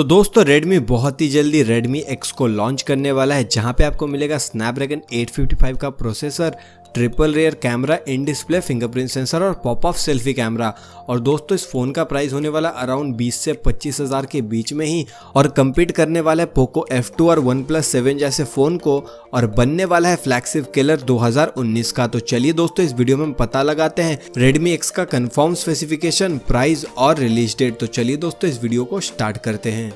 तो दोस्तों Redmi बहुत ही जल्दी Redmi X को लॉन्च करने वाला है, जहां पे आपको मिलेगा Snapdragon 855 का processor, triple rear camera, in display fingerprint sensor और पॉप ऑफ सेल्फी कैमरा। और दोस्तों इस फ़ोन का प्राइस होने वाला अराउंड 20 से 25,000 के बीच में ही, और कम्पीट करने वाला है पोको F2 और OnePlus 7 जैसे फ़ोन को, और बनने वाला है फ्लैगशिप किलर 2019 का। तो चलिए दोस्तों इस वीडियो में पता लगाते हैं Redmi X का कन्फर्म स्पेसिफिकेशन, प्राइस और रिलीज डेट। तो चलिए दोस्तों इस वीडियो को स्टार्ट करते हैं।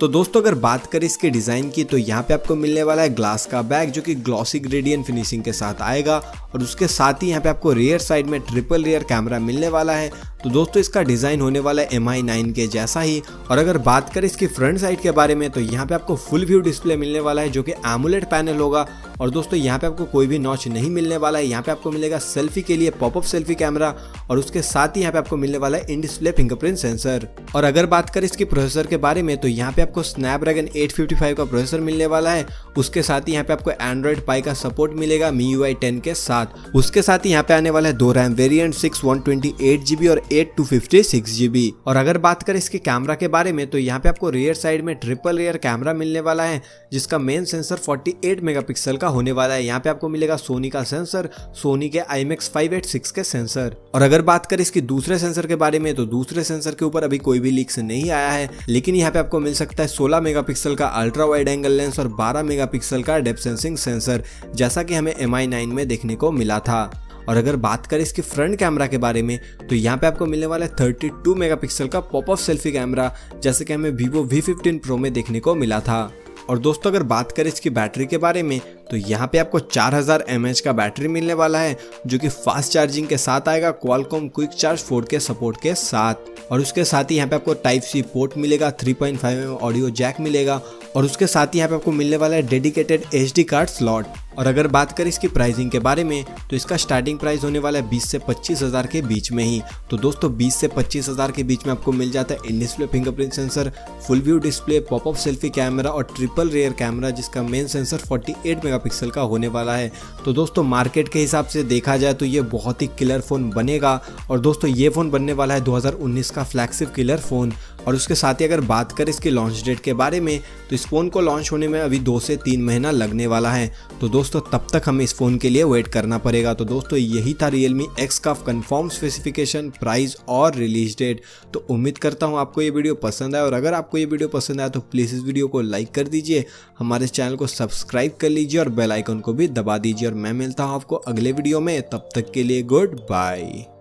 तो दोस्तों अगर बात करें इसके डिज़ाइन की, तो यहाँ पे आपको मिलने वाला है ग्लास का बैक, जो कि ग्लॉसी ग्रेडियंट फिनिशिंग के साथ आएगा, और उसके साथ ही यहाँ पे आपको रियर साइड में ट्रिपल रियर कैमरा मिलने वाला है। तो दोस्तों इसका डिज़ाइन होने वाला है Mi 9 के जैसा ही। और अगर बात करें इसकी फ्रंट साइड के बारे में, तो यहाँ पे आपको फुल व्यू डिस्प्ले मिलने वाला है, जो कि एमोलेड पैनल होगा। और दोस्तों यहाँ पे आपको कोई भी नॉच नहीं मिलने वाला है। यहाँ पे आपको मिलेगा सेल्फी के लिए पॉपअप सेल्फी कैमरा, और उसके साथ ही यहाँ पे आपको मिलने वाला है इन डिस्प्ले फिंगरप्रिंट सेंसर। और अगर बात करें इसके प्रोसेसर के बारे में, तो यहाँ पे आपको स्नैपड्रैगन 855 का प्रोसेसर मिलने वाला है। उसके साथ ही यहाँ पे आपको एंड्रॉइड पाई का सपोर्ट मिलेगा MIUI 10 के साथ। उसके साथ ही यहाँ पे आने वाला है 2 रैम वेरियंट, 6 128GB और 8 256GB। और अगर बात करें इसके कैमरा के बारे में, तो यहाँ पे आपको रियर साइड में ट्रिपल रियर कैमरा मिलने वाला है, जिसका मेन सेंसर 48 मेगापिक्सल का होने वाला है। यहाँ पे आपको मिलेगा सोनी का सेंसर, सोनी के IMX 586 के सेंसर। और अगर बात करें इसके दूसरे सेंसर के बारे में, तो दूसरे सेंसर के ऊपर अभी कोई भी लीक्स नहीं आया है, लेकिन यहाँ पे आपको मिल सकता है 16 मेगापिक्सल का अल्ट्रा वाइड एंगल लेंस और 12 मेगापिक्सल का डेप्थ सेंसिंग सेंसर, जैसा कि हमें Mi 9 में देखने को मिला था। और अगर बात करें इसके फ्रंट कैमरा के बारे में, तो यहाँ पे आपको मिलने वाला है 32 मेगापिक्सल का पॉप ऑफ सेल्फी कैमरा, जैसे कि हमें Vivo V15 Pro में देखने को मिला था। और दोस्तों अगर बात करें इसकी बैटरी के बारे में, तो यहाँ पे आपको 4000 mAh का बैटरी मिलने वाला है, जो कि फास्ट चार्जिंग के साथ आएगा, क्वालकॉम क्विक चार्ज 4 के सपोर्ट के साथ। और उसके साथ ही यहाँ पे आपको टाइप C पोर्ट मिलेगा, 3.5mm ऑडियो जैक मिलेगा, और उसके साथ ही यहाँ पे आपको मिलने वाला है डेडिकेटेड SD कार्ड स्लॉट। और अगर बात करें इसकी प्राइसिंग के बारे में, तो इसका स्टार्टिंग प्राइस होने वाला है 20 से 25,000 के बीच में ही। तो दोस्तों 20 से 25,000 के बीच में आपको मिल जाता है in display fingerprint sensor, full view display, popup selfie camera और ट्रिपल रेयर कैमरा, जिसका मेन सेंसर 48 मेगापिक्सल का होने वाला है। तो दोस्तों मार्केट के हिसाब से देखा जाए तो ये बहुत ही किलर फ़ोन बनेगा। और दोस्तों ये फ़ोन बनने वाला है 2019 का फ्लैगशिप किलर फ़ोन। और उसके साथ ही अगर बात करें इसके लॉन्च डेट के बारे में, तो इस फ़ोन को लॉन्च होने में अभी 2 से 3 महीना लगने वाला है। तो दोस्तों तब तक हमें इस फ़ोन के लिए वेट करना पड़ेगा। तो दोस्तों यही था Realme X का कंफर्म स्पेसिफिकेशन, प्राइस और रिलीज डेट। तो उम्मीद करता हूं आपको ये वीडियो पसंद आया, और अगर आपको ये वीडियो पसंद आया तो प्लीज़ इस वीडियो को लाइक कर दीजिए, हमारे चैनल को सब्सक्राइब कर लीजिए और बेल आइकन को भी दबा दीजिए। और मैं मिलता हूँ आपको अगले वीडियो में, तब तक के लिए गुड बाय।